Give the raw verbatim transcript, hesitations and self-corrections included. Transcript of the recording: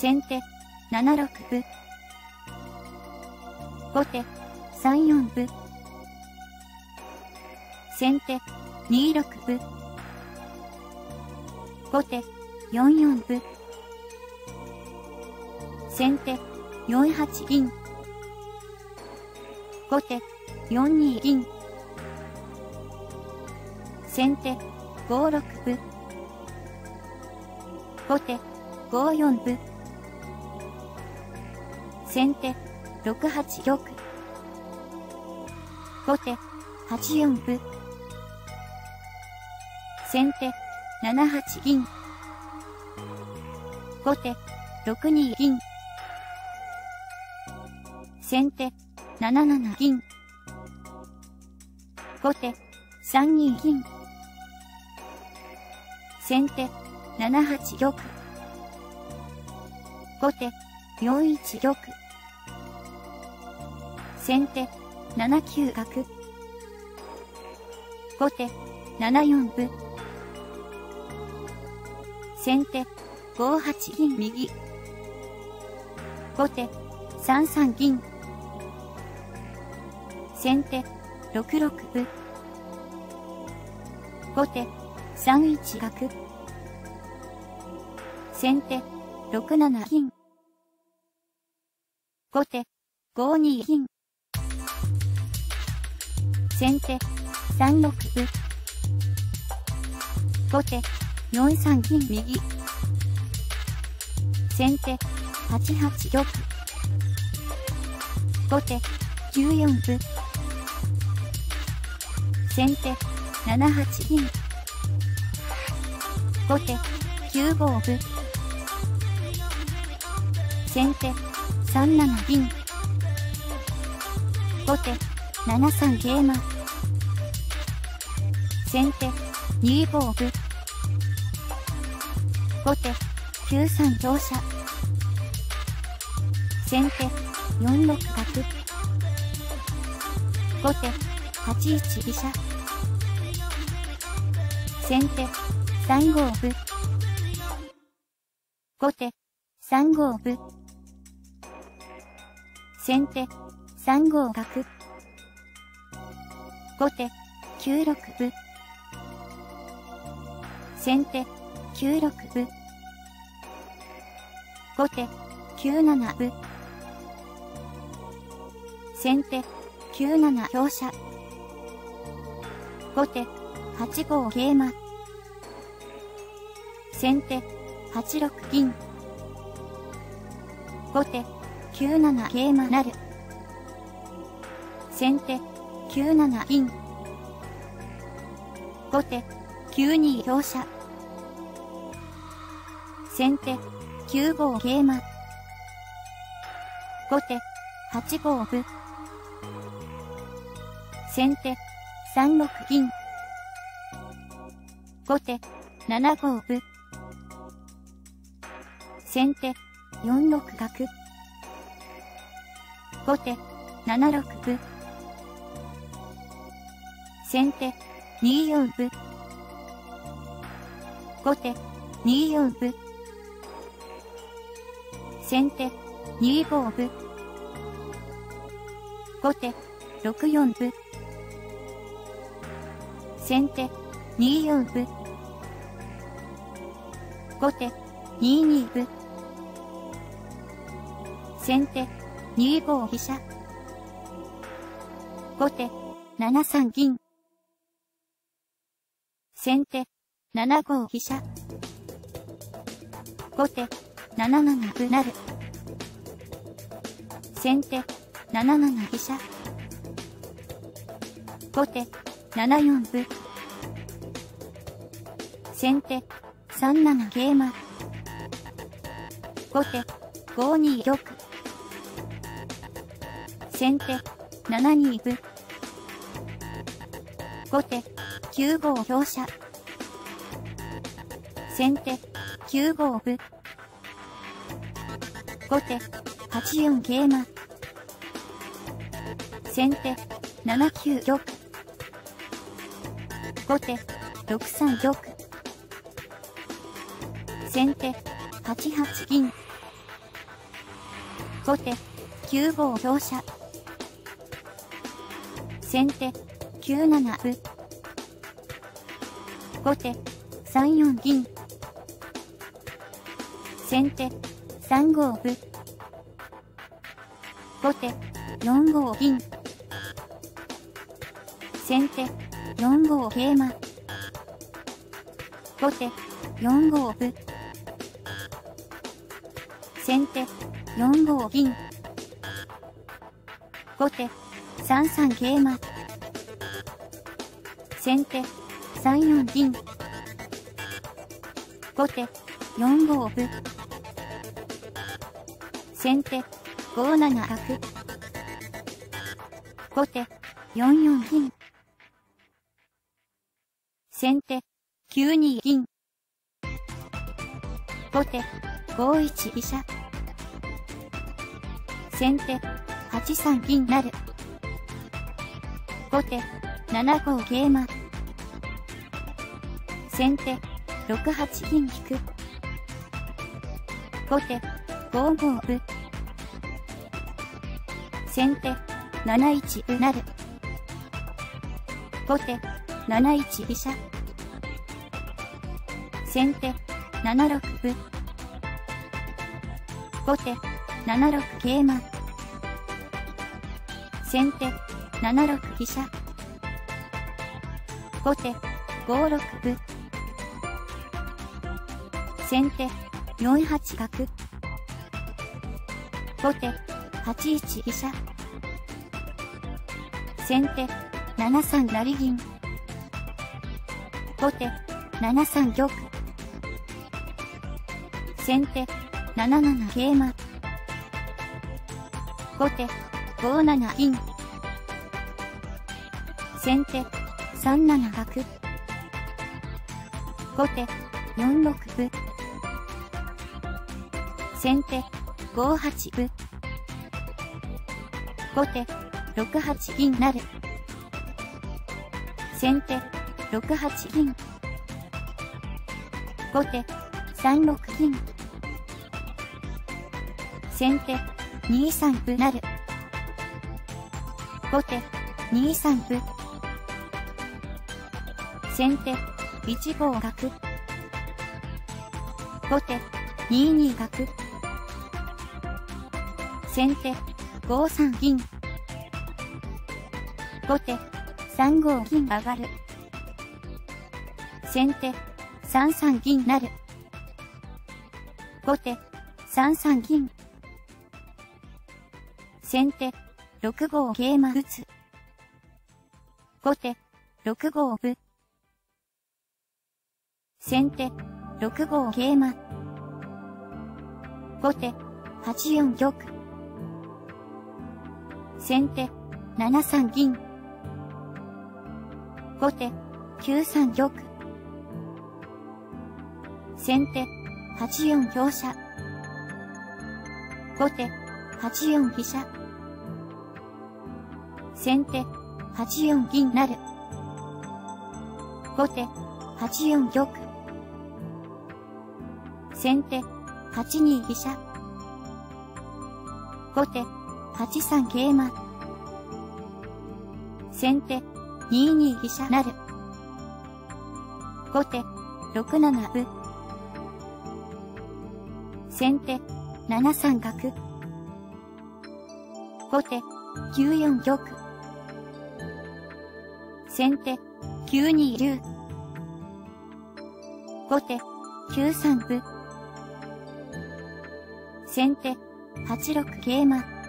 先手なな六歩。後手さん四歩。先手に六歩。後手よん四歩。先手よん八銀。後手よん二銀。先手ご六歩。後手ご四歩。先手ろく八玉。後手はち四歩。先手なな八銀。後手ろく二銀。先手なな七銀。後手さん二銀。先手なな八玉。後手よん一玉。先手なな九角。後手なな四歩。先手ご八銀右。後手さん三銀。先手ろく六歩。後手さん一角。先手ろく七銀。後手ご二銀。先手さん六歩。後手よん三銀右。先手はち八玉。後手きゅう四歩。先手なな八銀。後手きゅう五歩。先手さん七銀。後手なな三桂馬。先手に五歩。後手きゅう三香車。先手よん六角。後手はち一飛車。先手さん五歩。後手さん五歩。先手さん五角。後手きゅう六歩。先手きゅう六歩。後手きゅう七歩。先手きゅう七香車。後手はち五桂馬。先手はち六銀。後手きゅう七桂馬成。先手きゅう七銀。後手きゅう二香車。先手きゅう五桂馬。後手はち五歩。先手さん六銀。後手なな五歩。先手よん六角。後手なな六歩。先手に四歩。後手に四歩。先手に五歩。後手ろく四歩。先手に四歩。後手に二歩。先手に五飛車。後手なな三銀。先手なな五飛車。後手なな七歩成。先手なな七飛車。後手なな四歩。先手さん七桂馬。後手ご二玉。先手なな二歩。後手きゅう五香車。先手きゅう五歩。後手はち四桂馬。先手なな九玉。後手ろく三玉。先手はち八銀。後手きゅう五香車。先手きゅう七歩。後手さん四銀。先手さん五歩。後手よん五銀。先手よん五桂馬。後手よん五歩。先手よん五銀。後手さん三桂馬。先手さん四銀。後手よん五歩。先手ご七角。後手よん四銀。先手きゅう二銀。後手ご一飛車。先手はち三銀成。後手なな五桂馬。先手ろく八銀引く。後手ご五歩。先手なな一歩成。後手なな一飛車。先手なな六歩。後手なな六桂馬。先手なな六飛車。後手ご六歩。先手よん八角。後手はち一飛車。先手なな三成銀。後手なな三玉。先手なな七桂馬。後手ご七銀。先手さん七角。後手よん六歩。先手ご八歩。後手ろく八銀成。先手ろく八銀。後手さん六銀。先手に三歩成。後手に三歩。先手いち五角。後手に二角。先手ご三銀。後手さん五銀上がる。先手さん三銀成。後手さん三銀。先手ろく五桂馬打つ。後手ろく五歩。先手ろく五桂馬。後手はち四玉。先手なな三銀。後手きゅう三玉。先手はち四香車。後手はち四飛車。先手はち四銀成。後手はち四玉。先手はち二飛車。後手はち三桂馬。先手に二飛車成。後手ろく七歩。先手なな三角。後手きゅう四玉。先手きゅう二竜。後手きゅう三歩。先手はち六桂馬。